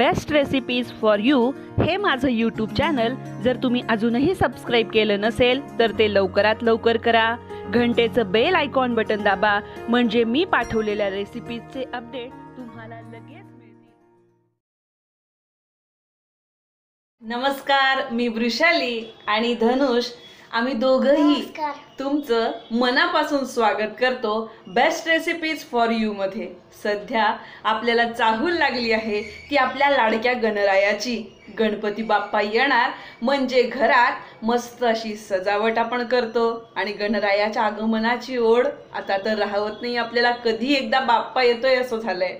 Best recipes for you हे माझं YouTube channel जर तुम्ही अजूनही सबस्क्राईब केलं नसेल तर ते लवकरात लवकर करा. घंटेचं बेल आयकॉन बटन दाबा म्हणजे मी पाठवलेल्या रेसिपीजचे अपडेट तुम्हाला लगेच मिळतील. नमस्कार, मी वृषाली आणि धनुष आम्ही दोघंही तुमचं मनापासून स्वागत करतो बेस्ट रेसिपीज फॉर यू मध्ये. सध्या आपल्याला चाहूल लागली आहे की आपल्या लाडक्या गणरायाची गणपती बाप्पा येणार म्हणजे घरात मस्त अशी सजावट आपण करतो आणि गणरायाच्या आगमनाची ओढ आता तर राहत नाही. आपल्याला कधी एकदा बाप्पा येतोय असं झालंय.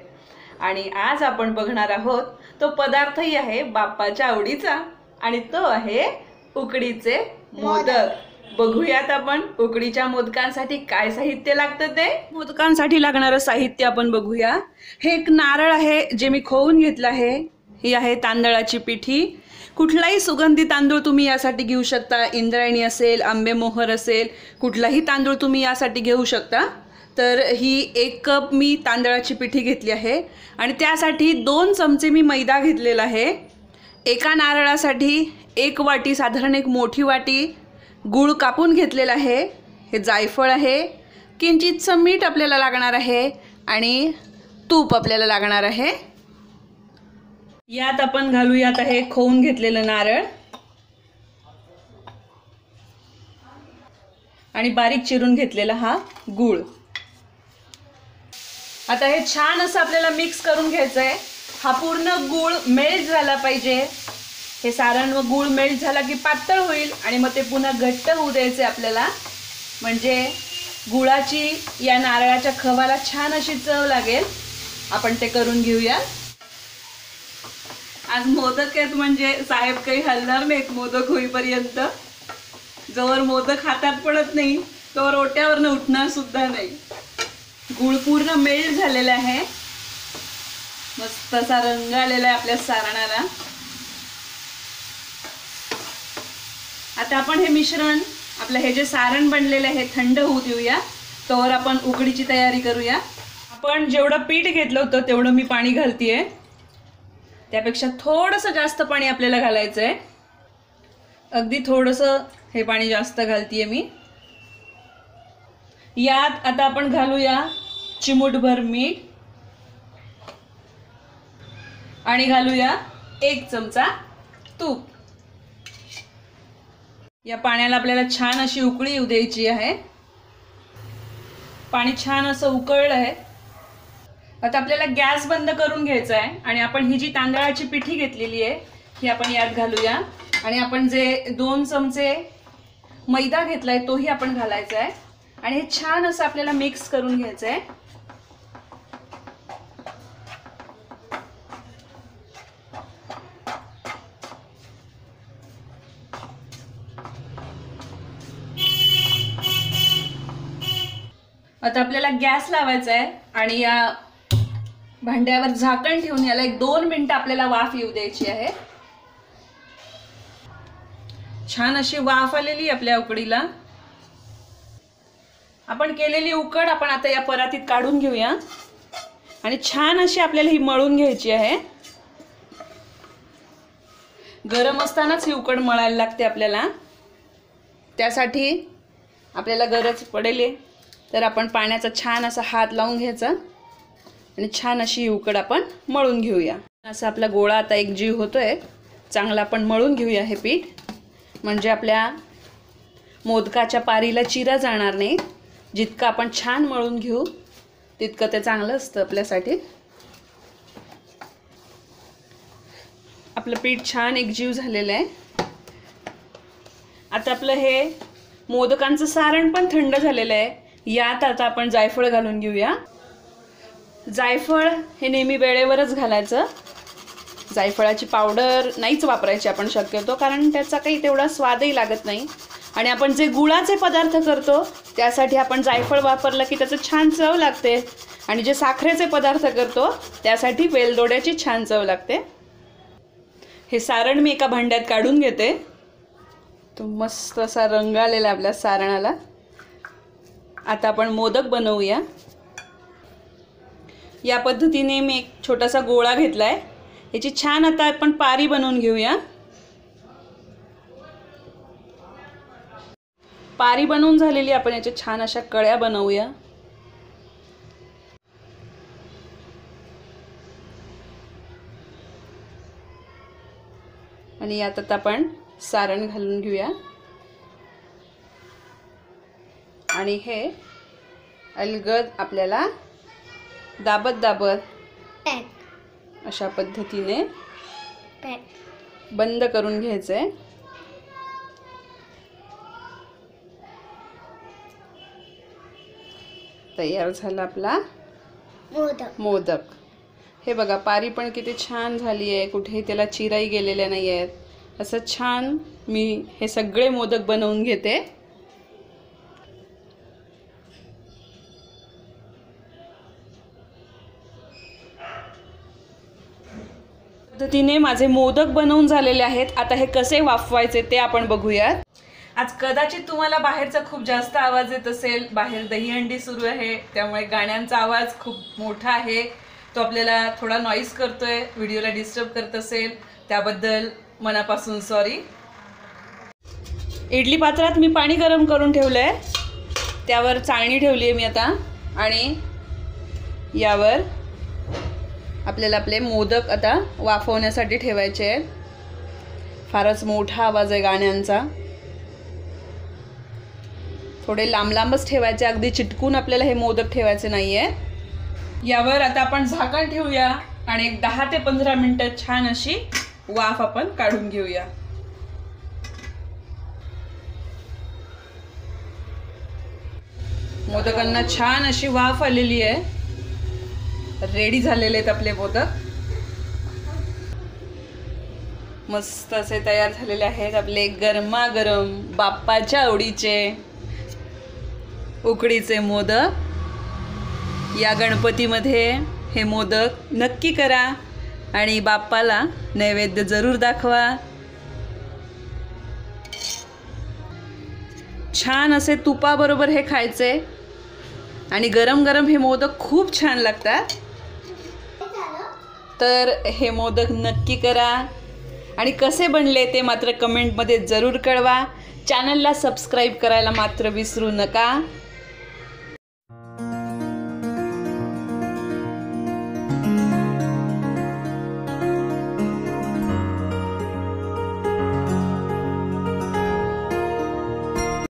आणि आज आपण बघणार आहोत तो पदार्थही आहे बाप्पाच्या आवडीचा आणि तो आहे उकडीचे मोदक. बघूयात आपण उकडीच्या मोदकांसाठी काय साहित्य लागतं ते. मोदकांसाठी लागणारं साहित्य आपण बघूया. हे एक नारळ आहे जे मी खोवून घेतलं आहे. ही आहे तांदळाची पिठी. कुठलाही सुगंधी तांदूळ तुम्ही यासाठी घेऊ शकता. इंद्रायणी असेल, आंबेमोहर असेल, कुठलाही तांदूळ तुम्ही यासाठी घेऊ शकता. तर ही 1 कप मी तांदळाची पिठी घेतली आहे आणि त्यासाठी 2 चमचे मी मैदा घेतलेला आहे. एका नारळासाठी 1 वाटी, साधारण 1 मोठी वाटी गूळ कापून घेतलेला आहे. हे जायफळ आहे. किंचितचं मीठ आपल्याला लागणार आहे आणि तूप आपल्याला लागणार आहे. यात आपण घालूयात आहे खोवून घेतलेलं नारळ आणि बारीक चिरून घेतलेला हा गूळ. आता हे छान असं आपल्याला मिक्स करून घ्यायचं आहे. हा पूर्ण गूळ मेल्ट झाला पाहिजे. हे सारण व गूळ मेल्ट झाला की पातळ होईल आणि मग ते पुन्हा घट्ट होऊ द्यायचे आपल्याला. म्हणजे गुळाची या नारळाच्या खवाला छान अशी चव लागेल. आपण ते करून घेऊया. आज मोदक आहेत म्हणजे साहेब काही हलणार नाहीत मोदक होईपर्यंत. जोवर मोदक हातात पडत नाही तोवर ओट्यावरनं उठणार सुद्धा नाही. गूळ पूर्ण मेल्ट झालेला आहे. मस्त असा रंग आलेला आहे आपल्या सारणाला. आता आपण हे मिश्रण आपलं हे जे सारण बनलेलं आहे थंड होऊ देऊया. तोवर आपण उकडीची तयारी करूया. आपण जेवढं पीठ घेतलं होतं तेवढं मी पाणी घालतेय. त्यापेक्षा थोडंसं जास्त पाणी आपल्याला घालायचं आहे. अगदी थोडंसं हे पाणी जास्त घालतेय मी. यात आता आपण घालूया चिमूटभर मीठ आणि घालूया 1 चमचा तूप. या पाण्याला आपल्याला छान अशी उकळी येऊ द्यायची आहे. पाणी छान असं उकळलं आहे. आता आपल्याला गॅस बंद करून घ्यायचा आहे आणि आपण ही जी तांदळाची पिठी घेतलेली आहे ही आपण यात घालूया. आणि आपण जे 2 चमचे मैदा घेतला आहे तोही आपण घालायचा आहे आणि हे छान असं आपल्याला मिक्स करून घ्यायचं आहे. आता आपल्याला गॅस लावायचा आहे आणि या भांड्यावर झाकण ठेवून याला 1-2 मिनिटं आपल्याला वाफ येऊ द्यायची आहे. छान अशी वाफ आलेली आपल्या उकडीला. आपण केलेली उकड आपण आता या परातीत काढून घेऊया आणि छान अशी आपल्याला ही मळून घ्यायची आहे. गरम असतानाच ही उकड मळायला लागते आपल्याला. त्यासाठी आपल्याला गरज पडेल तर आपण पाण्याचा छान असा हात लावून घ्यायचा आणि छान अशी उकड आपण मळून घेऊया. असा आपला गोळा आता एक जीव होतोय. चांगला आपण मळून घेऊया हे पीठ. म्हणजे आपल्या मोदकाच्या पारीला चिरा जाणार नाही. जितकं आपण छान मळून घेऊ तितकं ते चांगलं असतं आपल्यासाठी. आपलं पीठ छान एक जीव झालेलं आहे. आता आपलं हे मोदकांचं सारण पण थंड झालेलं आहे. यात आता आपण जायफळ घालून घेऊया. जायफळ हे नेहमी वेळेवरच घालायचं. जायफळाची पावडर नाहीच वापरायची आपण शक्यतो, कारण त्याचा काही तेवढा स्वादही लागत नाही. आणि आपण जे गुळाचे पदार्थ करतो त्यासाठी आपण जायफळ वापरलं की त्याचं छान चव लागते. आणि जे साखरेचे पदार्थ करतो त्यासाठी वेलदोड्याची छान चव लागते. हे सारण मी एका भांड्यात काढून घेते. तो मस्त असा रंग आलेला आपल्या सारणाला. आता आपण मोदक बनवूया. या पद्धतीने मी एक छोटासा गोळा घेतला आहे. याची छान आता आपण पारी बनवून घेऊया। पारी बनवून झालेली आपण याचे छान अशा कळ्या बनवूया। आणि यात आता आपण सारण घालून घेऊया आणि हे अलगद आपल्याला दाबत दाबत अशा पद्धतीने बंद करून घ्यायचंय। तयार झाला आपला मोदक। मोदक हे बघा पारी पण किती छान झाली आहे, कुठेही त्याला चिराई गेलेल्या नाही आहेत। असं छान मी हे सगळे मोदक बनवून घेते। पद्धतीने माझे मोदक बनवून झालेले आहेत। आता हे कसे वाफवायचे ते आपण बघूयात। आज कदाचित तुम्हाला बाहेरचा खूप जास्त आवाज येत असेल, बाहेर दहीहंडी सुरू आहे, त्यामुळे गाण्यांचा आवाज खूप मोठा आहे, तो आपल्याला थोडा नॉईज करतोय, व्हिडिओला डिस्टर्ब करत असेल त्याबद्दल मनापासून सॉरी। इडली पात्रात मी पाणी गरम करून ठेवलं आहे, त्यावर चाळणी ठेवली आहे मी आता आणि यावर आपल्याला आपले मोदक आता वाफवण्यासाठी ठेवायचे आहेत। फारच मोठा आवाज आहे गाण्यांचा, थोडे लांब लांबच ठेवायचे, अगदी चिटकून आपल्याला हे मोदक ठेवायचे नाही आहे। यावर आता आपण झाकण ठेवूया आणि एक 10 ते 15 मिनटं छान अशी वाफ आपण काढून घेऊया। मोदकांना छान अशी वाफ आलेली आहे, रेडी झालेले आहेत आपले मोदक। मस्त असे तयार झालेले आहेत आपले गरमागरम बाप्पाच्या आवडीचे उकडीचे मोदक। या गणपतीमध्ये हे मोदक नक्की करा आणि बाप्पाला नैवेद्य जरूर दाखवा। छान असे तुपाबरोबर हे खायचे आणि गरम गरम हे मोदक खूप छान लागतात। तर हे मोदक नक्की करा आणि कसे बनले ते मात्र कमेंटमध्ये जरूर कळवा। चॅनलला सबस्क्राईब करायला मात्र विसरू नका।